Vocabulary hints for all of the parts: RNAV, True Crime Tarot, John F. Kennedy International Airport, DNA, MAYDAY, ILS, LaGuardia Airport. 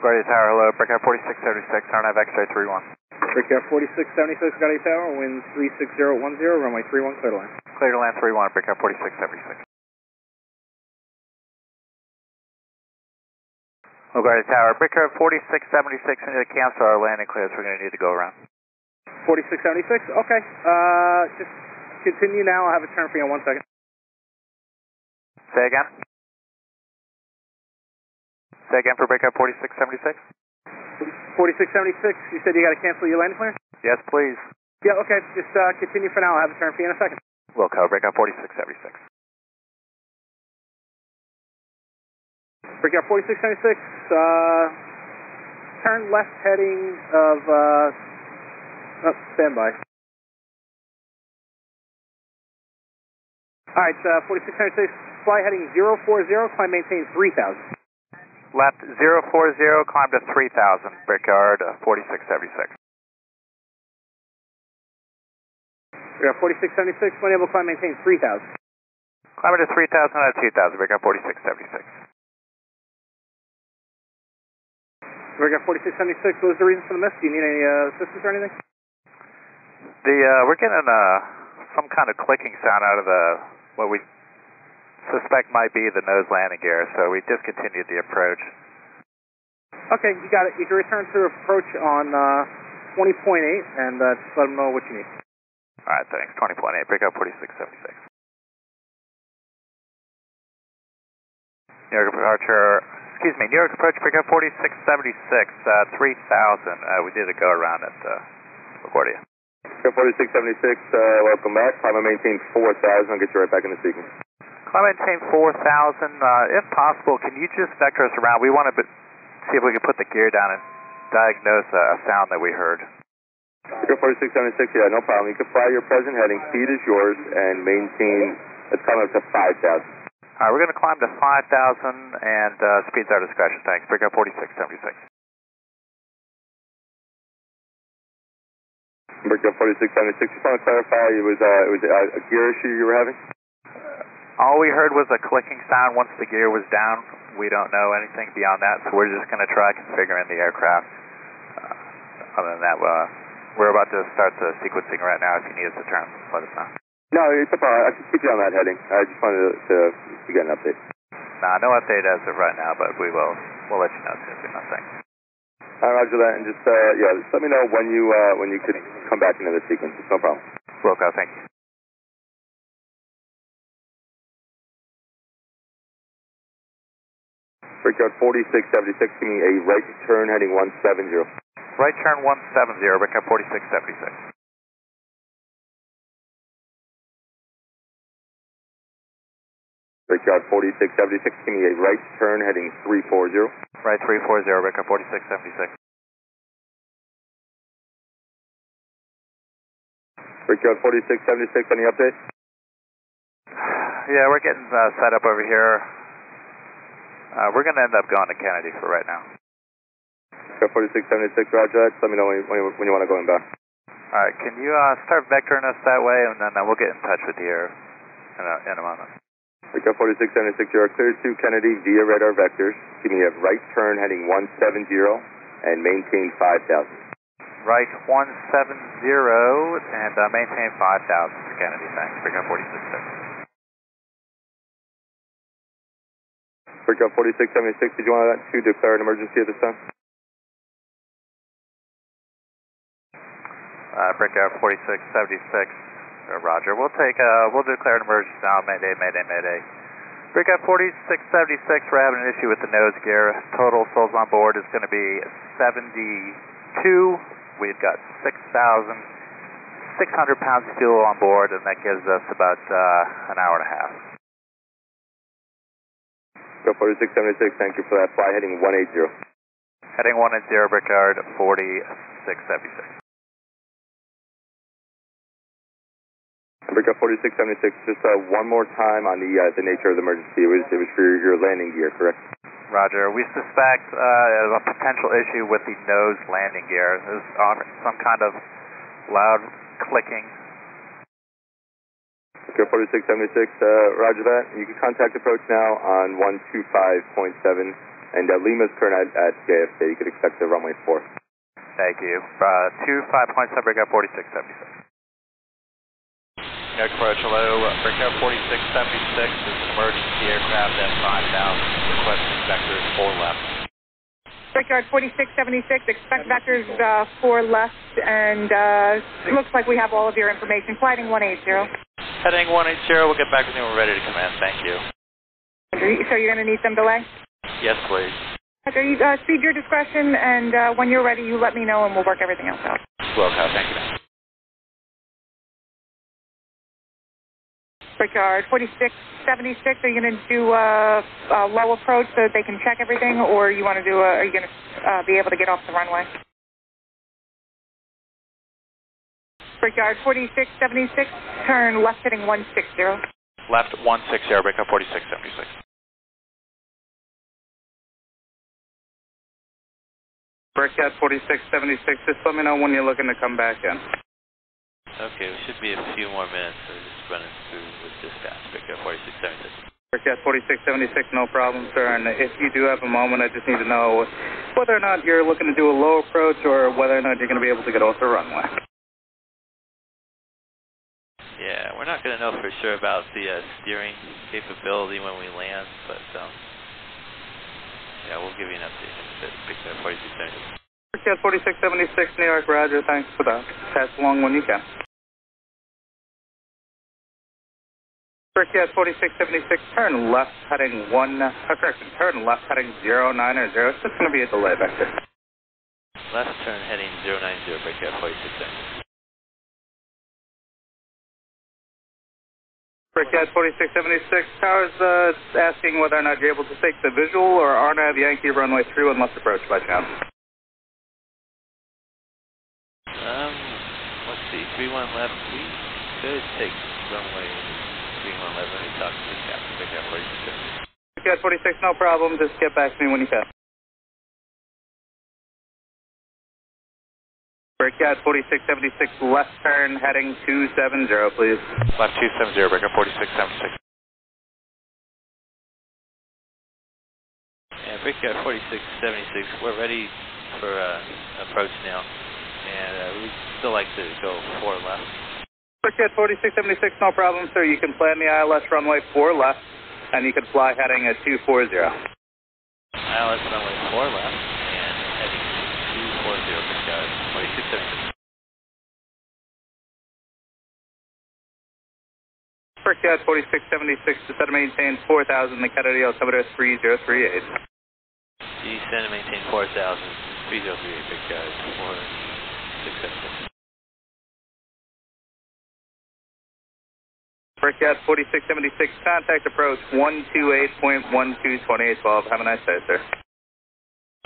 LaGuardia Tower, hello, breakout 4676, RNAV X-ray 31. Breakout 4676, LaGuardia Tower, wind 36010, runway 31, clear to land. Clear to land 31, breakout 4676. LaGuardia Tower, breakout 4676 into the camp, so our landing clears, we're going to need to go around. 4676, okay, just continue now, I'll have a turn for you in 1 second. Say again? Say again for breakout 4676? 4676, you said you got to cancel your landing clearance? Yes, please. Yeah, okay, just continue for now. I'll have a turn for you in a second. Will cover breakout 4676. Breakout 4676, turn left heading of, standby. Alright, 4676, fly heading 040, climb maintain 3000. Left 040, climb to 3000, Brickyard 4676. We got 4676, when able to climb, maintain 3000. Climb to 3000 out of 2000, Brickyard 4676. Brickyard 4676, what was the reason for the miss? Do you need any assistance or anything? We're getting some kind of clicking sound out of what we suspect might be the nose landing gear, so we discontinued the approach. Okay, you got it. You can return to approach on 20.8 and just let them know what you need. All right, thanks. 20.8, breakout 4676. New York departure, excuse me, New York approach, breakout 4676, 3000. We did a go around at LaGuardia. Breakout 4676, welcome back. Climb and maintain 4000. I'll get you right back into sequence. Climb maintain 4000. If possible, can you just vector us around? We want to see if we can put the gear down and diagnose a sound that we heard. 4676, yeah, no problem. You can fly your present heading. Speed is yours and maintain. Let's climb up to 5000. All right, we're going to climb to 5000 and speed's our discretion. Thanks. Breakout 4676. Breakout 4676. Just want to clarify, it was a gear issue you were having? All we heard was a clicking sound once the gear was down. We don't know anything beyond that, so we're just going to try configuring the aircraft. Other than that, we're about to start the sequencing right now. If you need us to turn, let us know. No, it's a problem. I can keep you on that heading. I just wanted to get an update. Nah, no update as of right now, but we'll let you know as soon as we know things. All right, Roger that, and just just let me know when you could come back into the sequence. It's no problem. Well, thank you. Breakout 4676, give me a right turn heading 170. Right turn 170, breakout 4676. Breakout 4676, give me a right turn heading 340. Right 340, breakout 4676. Breakout 4676, any update? Yeah, we're getting set up over here. We're going to end up going to Kennedy for right now. 4676, Roger. Just let me know when you want to go in back. All right. Can you start vectoring us that way, and then we'll get in touch with you in a moment. 4676, you are cleared to Kennedy via radar vectors. Give me a right turn heading 170 and maintain 5000. Right 170 and maintain 5000 for Kennedy. Thanks. 4676. Breakout 4676, did you want to declare an emergency at this time? Breakout 4676, Roger. We'll declare an emergency now. Mayday, mayday, mayday. Breakout 4676, we're having an issue with the nose gear. Total souls on board is going to be 72. We've got 6,600 pounds of fuel on board, and that gives us about an hour and a half. 4676, thank you for that. Fly heading 180. Heading 180, Brickyard 4676. Brickyard 4676, just one more time on the nature of the emergency. It was for your landing gear, correct? Roger. We suspect a potential issue with the nose landing gear. There's some kind of loud clicking. Go 4676, roger that. You can contact approach now on 125.7 And Lima's turn at JFK, you could expect the runway 4. Thank you. 25 points, break out 4676. Next approach, hello, break out 4676, this is an emergency aircraft F5000, request vectors 4 left. Breakyard 4676, expect vectors 4 left, and looks like we have all of your information. Flighting 180. Heading 180, we'll get back with you when we're ready to command, thank you. So you're going to need some delay? Yes, please. Roger, you speed your discretion, and when you're ready, you let me know, and we'll work everything else out. Well, thank you. Breakyard 4676, are you going to do a low approach so that they can check everything, or you want to do? Are you going to be able to get off the runway? Breakyard 4676, turn left heading 160. Left 160, breakout 4676. Breakout 4676, just let me know when you're looking to come back in. Okay, we should be a few more minutes, so just running through with dispatch. Breakout 4676. Breakout 4676, no problem, sir. And if you do have a moment, I just need to know whether or not you're looking to do a low approach or whether or not you're going to be able to get off the runway. Yeah, we're not going to know for sure about the steering capability when we land, but yeah, we'll give you an update in a bit. Breakout 4676. Breakout 4676, New York, Roger. Thanks for that. Pass along when you can. Breakout 4676, turn left heading 1. Correction, turn left heading 090. It's just going to be a delay vector. Left turn heading 090. Breakout 4676. Breakout 4676, Towers asking whether or not you're able to take the visual or RNAV Yankee runway 31 left approach by chance. Let's see, 31 left, we could take runway 31 left, let me talk to the captain. Breakout 4676. Breakout 46, no problem, just get back to me when you can. Breakout 4676, left turn, heading 270, please. Left 270, breakout 4676. And breakout 4676, we're ready for approach now, and we'd still like to go 4 left. Breakout 4676, no problem, sir. You can plan the ILS runway 4 left, and you can fly heading at 240. ILS runway 4 left. Breakout 4676 to set and maintain 4000, the Kennedy altimeter 3038. You set and maintain 4000, 3038, breakout 4676. Breakout 4676, contact approach 128.122812. Have a nice day, sir.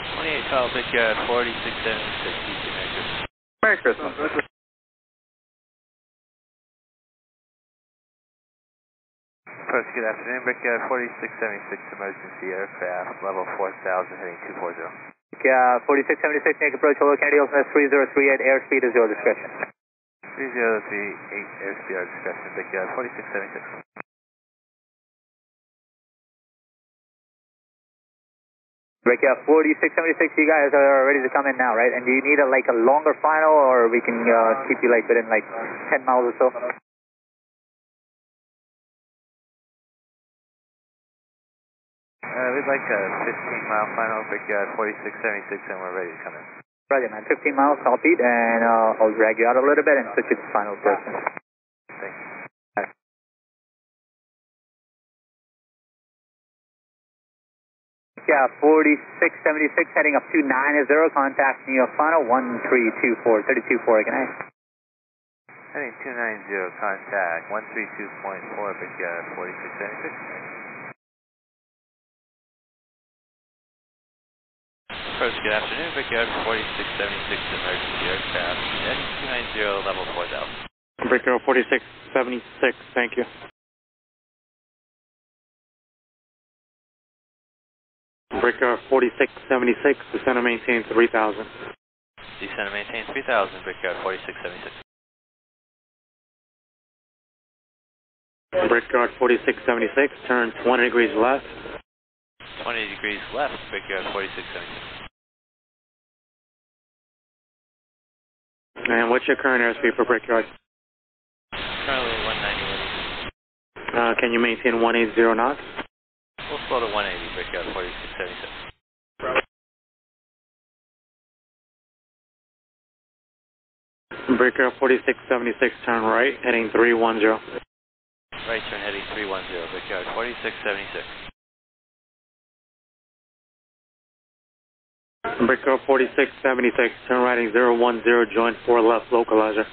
2812, breakout 4676. Merry Christmas. Good afternoon, breakout 4676, emergency aircraft, level 4000, heading 240. Breakout 4676, make approach, hello, Kennedy altimeter 3038, airspeed is your discretion. 3038, airspeed your discretion, breakout 4676. Breakout 4676, you guys are ready to come in now, right? And do you need a longer final, or we can keep you within 10 miles or so? We'd like a 15-mile final, breakout 4676, and we're ready to come in. Roger, man. 15 miles, copy, and I'll drag you out a little bit and switch it to final person. Thanks. Right. Yeah, 4676, heading up 290, contact New York final, 1324, 324, good night. Heading 290, contact 132.4, breakout 4676. Approach, good afternoon, breakout 4676, emergency aircraft, heading 290, level 4000. Breakout 4676, thank you. Breakout 4676, descend and maintain 3000. Descend and maintain 3000, breakout 4676. Breakout 4676, turn 20 degrees left. 20 degrees left, break you at 4670. And what's your current airspeed for Brickyard? Currently 190. Can you maintain 180 knots? We'll slow to 180, Brickyard 4676. Breaker 4676, turn right, heading 310. Right turn heading 310, Brickyard 4676. Brickyard 4676, turn right heading 010, join 4 left, localizer.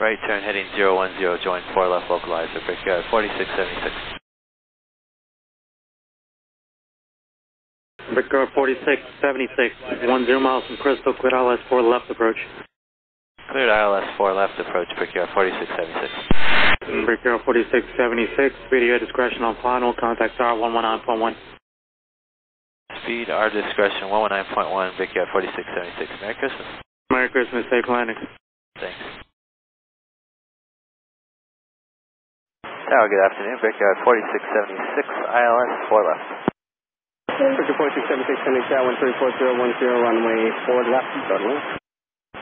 Right turn heading 010, join 4 left, localizer, Brickyard 4676. Brickyard 4676, 10 miles from Crystal, quit ILS 4 left approach. Cleared ILS 4 left approach, Brickyard 4676. Brickyard 4676, speed at your discretion on final, contact tower 119.1. Speed our discretion 119.1, Brickyard 4676. Merry Christmas. Merry Christmas, safe landing. Thanks. Tower, good afternoon, Brickyard 4676, ILS 4 left. Brickyard 4676, sending tower 134010, runway 4 left, Broadway.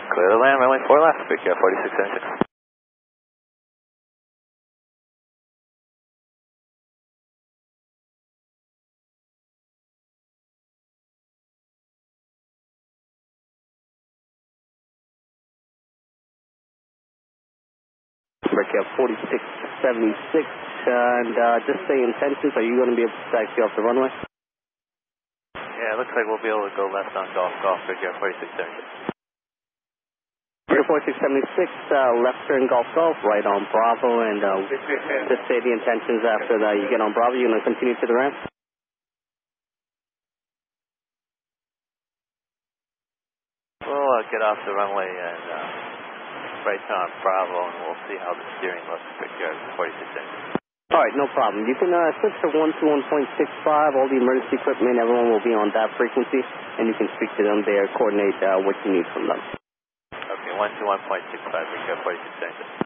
Clear to land, runway 4 left, Brickyard 4676. Brickyard 4676, and just say intentions, are you going to be able to taxi off the runway? Yeah, it looks like we'll be able to go left on Golf, Brickyard 4676. 4676, left turn Golf, right on Bravo, and just say the intentions after that. You get on Bravo, you're going to continue to the ramp? We'll get off the runway and right on Bravo, and we'll see how the steering looks, Brickyard 4676. All right, no problem. You can switch to 121.65, all the emergency equipment, everyone will be on that frequency, and you can speak to them there, coordinate what you need from them. 121.65, Brickyard 4676.